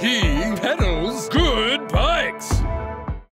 He had a